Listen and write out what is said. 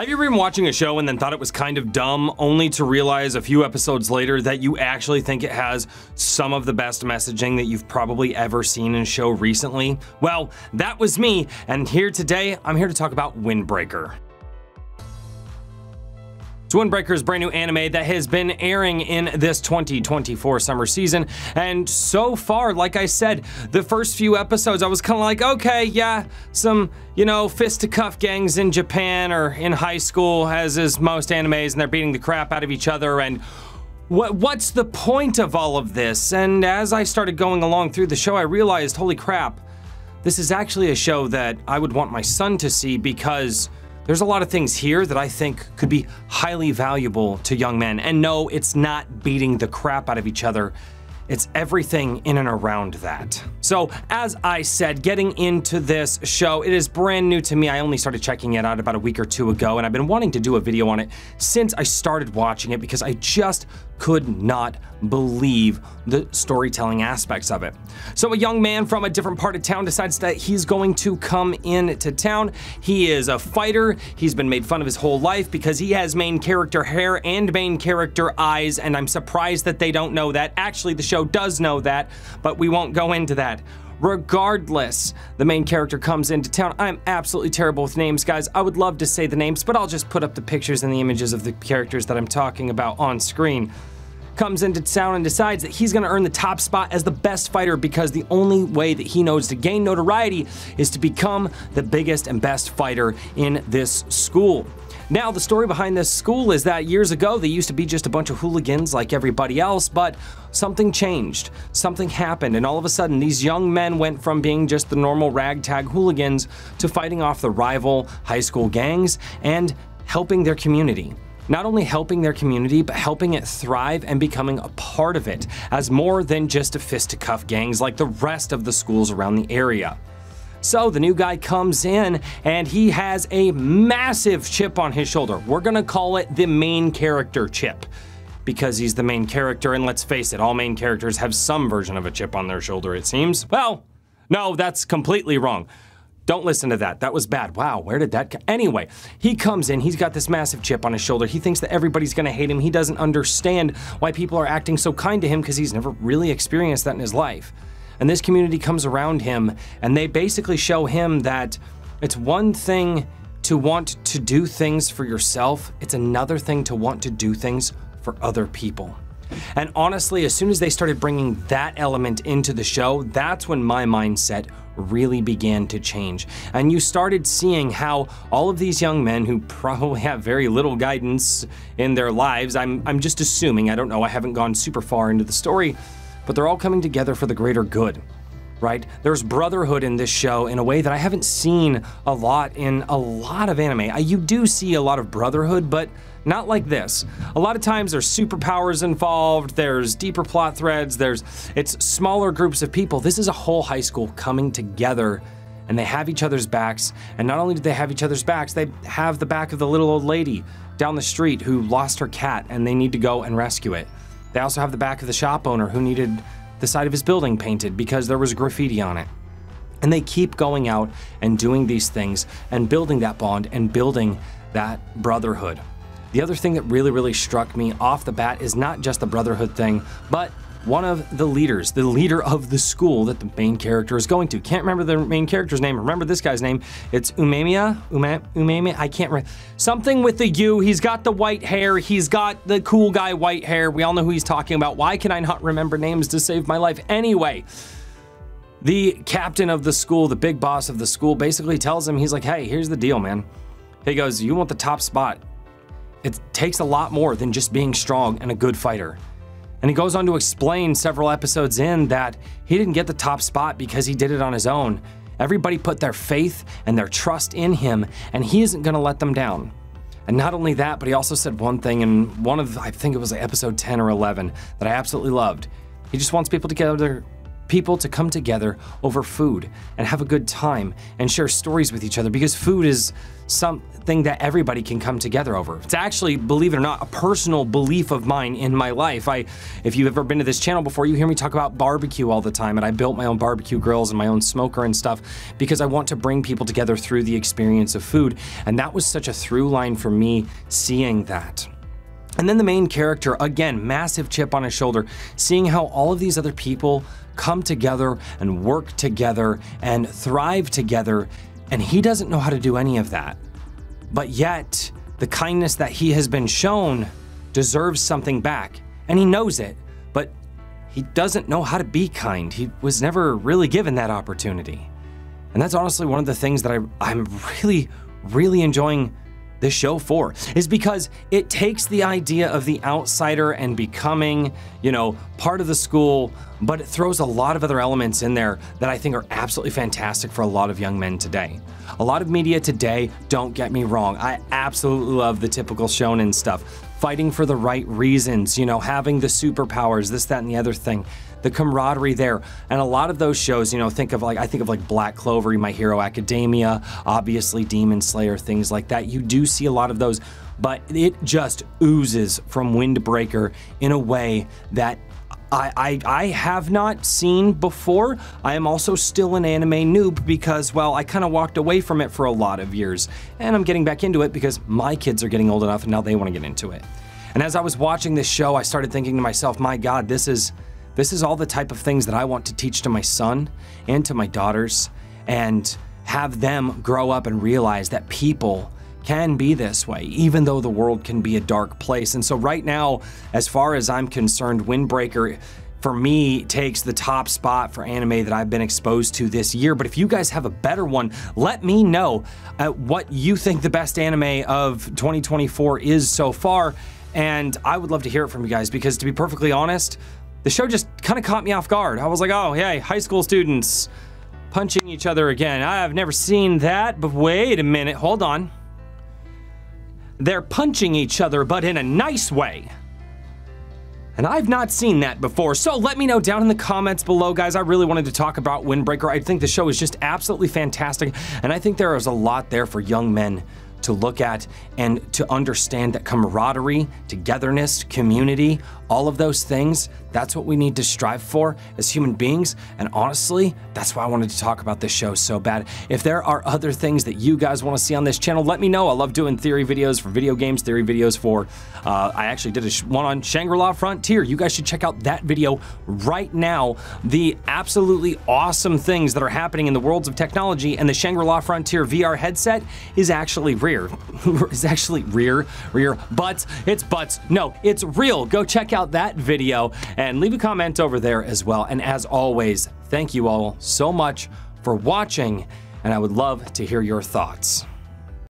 Have you ever been watching a show and then thought it was kind of dumb, only to realize a few episodes later that you actually think it has some of the best messaging that you've probably ever seen in a show recently? Well, that was me, and here today, I'm here to talk about Wind Breaker. It's Wind Breaker's brand new anime that has been airing in this 2024 summer season, and so far, like I said, the first few episodes I was kind of like, okay, yeah, some, you know, fisticuff gangs in Japan or in high school, as is most animes, and they're beating the crap out of each other, and what's the point of all of this? And as I started going along through the show, I realized, holy crap, this is actually a show that I would want my son to see, because there's a lot of things here that I think could be highly valuable to young men. And no, it's not beating the crap out of each other. It's everything in and around that. So as I said, getting into this show, it is brand new to me. I only started checking it out about a week or two ago, and I've been wanting to do a video on it since I started watching it, because I just could not believe the storytelling aspects of it. So a young man from a different part of town decides that he's going to come into town. He is a fighter. He's been made fun of his whole life because he has main character hair and main character eyes, and I'm surprised that they don't know that. Actually, the show does know that, but we won't go into that. Regardless, the main character comes into town. I'm absolutely terrible with names, guys. I would love to say the names, but I'll just put up the pictures and the images of the characters that I'm talking about on screen. Comes into town and decides that he's gonna earn the top spot as the best fighter, because the only way that he knows to gain notoriety is to become the biggest and best fighter in this school. Now, the story behind this school is that years ago, they used to be just a bunch of hooligans like everybody else, but something changed, something happened, and all of a sudden, these young men went from being just the normal ragtag hooligans to fighting off the rival high school gangs and helping their community. Not only helping their community, but helping it thrive and becoming a part of it as more than just a fisticuff gangs like the rest of the schools around the area. So the new guy comes in and he has a massive chip on his shoulder. We're gonna call it the main character chip, because he's the main character, and let's face it, all main characters have some version of a chip on their shoulder, it seems. Well, no, that's completely wrong. Don't listen to that. That was bad. Wow, where did that go? Anyway, he comes in, he's got this massive chip on his shoulder. He thinks that everybody's gonna hate him. He doesn't understand why people are acting so kind to him, because he's never really experienced that in his life. And this community comes around him, and they basically show him that it's one thing to want to do things for yourself, it's another thing to want to do things for other people. And honestly, as soon as they started bringing that element into the show, that's when my mindset really began to change. And you started seeing how all of these young men who probably have very little guidance in their lives, I'm just assuming, I don't know, I haven't gone super far into the story, but they're all coming together for the greater good, right? There's brotherhood in this show in a way that I haven't seen a lot in a lot of anime. You do see a lot of brotherhood, but not like this. A lot of times there's superpowers involved, there's deeper plot threads, it's smaller groups of people. This is a whole high school coming together, and they have each other's backs, and not only do they have each other's backs, they have the back of the little old lady down the street who lost her cat and they need to go and rescue it. They also have the back of the shop owner who needed the side of his building painted because there was graffiti on it. And they keep going out and doing these things and building that bond and building that brotherhood. The other thing that really, really struck me off the bat is not just the brotherhood thing, but one of the leaders, the leader of the school that the main character is going to. Can't remember the main character's name. Remember this guy's name. It's Umemiya? Umemiya? I can't remember. Something with the U. He's got the white hair. He's got the cool guy white hair. We all know who he's talking about. Why can I not remember names to save my life? Anyway, the captain of the school, the big boss of the school, basically tells him, he's like, hey, here's the deal, man. He goes, you want the top spot. It takes a lot more than just being strong and a good fighter. And he goes on to explain several episodes in that he didn't get the top spot because he did it on his own. Everybody put their faith and their trust in him, and he isn't gonna let them down. And not only that, but he also said one thing in one of, I think it was like episode 10 or 11, that I absolutely loved. He just wants people together people to come together over food and have a good time and share stories with each other, because food is something that everybody can come together over. It's actually, believe it or not, a personal belief of mine in my life. If you've ever been to this channel before, you hear me talk about barbecue all the time, and I built my own barbecue grills and my own smoker and stuff because I want to bring people together through the experience of food, and that was such a through line for me seeing that. And then the main character, again, massive chip on his shoulder, seeing how all of these other people come together and work together and thrive together, and he doesn't know how to do any of that. But yet, the kindness that he has been shown deserves something back, and he knows it, but he doesn't know how to be kind. He was never really given that opportunity. And that's honestly one of the things that I'm really, really enjoying this show for, is because it takes the idea of the outsider and becoming, you know, part of the school, but it throws a lot of other elements in there that I think are absolutely fantastic for a lot of young men today. A lot of media today, don't get me wrong, I absolutely love the typical shonen stuff, fighting for the right reasons, you know, having the superpowers, this, that, and the other thing, the camaraderie there. And a lot of those shows, you know, I think of Black Clover, My Hero Academia, obviously Demon Slayer, things like that. You do see a lot of those, but it just oozes from Wind Breaker in a way that I have not seen before. I am also still an anime noob because, well, I kind of walked away from it for a lot of years, and I'm getting back into it because my kids are getting old enough and now they want to get into it. And as I was watching this show, I started thinking to myself, my God, this is all the type of things that I want to teach to my son and to my daughters, and have them grow up and realize that people can be this way, even though the world can be a dark place. And so right now, as far as I'm concerned, Wind Breaker for me takes the top spot for anime that I've been exposed to this year. But if you guys have a better one, let me know what you think the best anime of 2024 is so far. And I would love to hear it from you guys, because to be perfectly honest, the show just kind of caught me off guard. I was like, oh, hey, high school students punching each other again. I've never seen that, but wait a minute, hold on. They're punching each other, but in a nice way. And I've not seen that before. So let me know down in the comments below, guys. I really wanted to talk about Wind Breaker. I think the show is just absolutely fantastic, and I think there is a lot there for young men to look at and to understand that camaraderie, togetherness, community, all of those things, that's what we need to strive for as human beings. And honestly, that's why I wanted to talk about this show so bad. If there are other things that you guys want to see on this channel, let me know. I love doing theory videos for video games, theory videos for, I actually did one on Shangri-La Frontier. You guys should check out that video right now. The absolutely awesome things that are happening in the worlds of technology, and the Shangri-La Frontier VR headset is actually real. It's actually rear butts. It's butts. No, it's real. Go check out that video and leave a comment over there as well. And as always, thank you all so much for watching, and I would love to hear your thoughts.